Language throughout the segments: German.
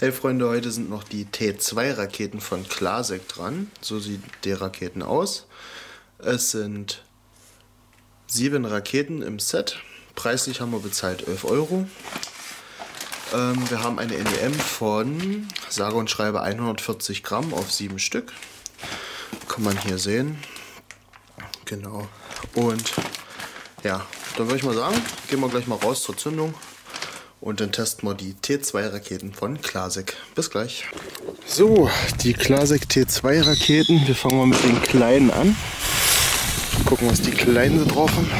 Hey Freunde, heute sind noch die T2-Raketen von Klasek dran. So sieht der Raketen aus. Es sind 7 Raketen im Set. Preislich haben wir bezahlt 11 Euro. Wir haben eine NEM von sage und schreibe 140 Gramm auf 7 Stück. Kann man hier sehen. Genau. Und ja, dann würde ich mal sagen, gehen wir gleich mal raus zur Zündung und dann testen wir die T2-Raketen von Klasek. Bis gleich. So, die Klasek T2-Raketen. Wir fangen mal mit den kleinen an. Gucken, was die kleinen so drauf haben.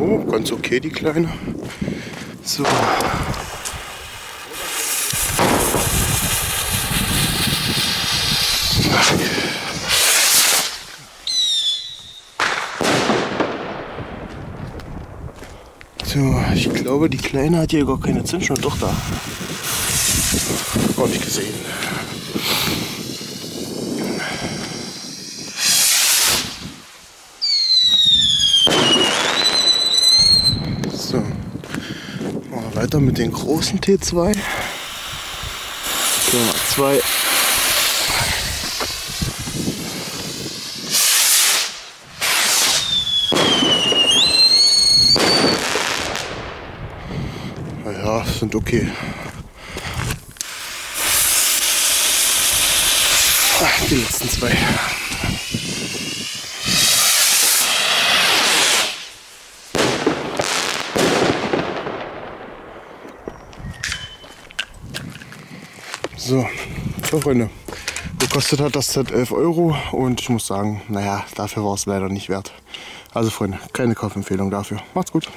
Oh, ganz okay, die kleine. So. So, ich glaube, die Kleine hat hier gar keine Zündschnur, doch da. Gar nicht gesehen. So, machen wir weiter mit den großen T2. So, 2. Ja, sind okay. Die letzten 2. So, Freunde, gekostet hat das Set 11 Euro und ich muss sagen, naja, dafür war es leider nicht wert. Also Freunde, keine Kaufempfehlung dafür. Macht's gut.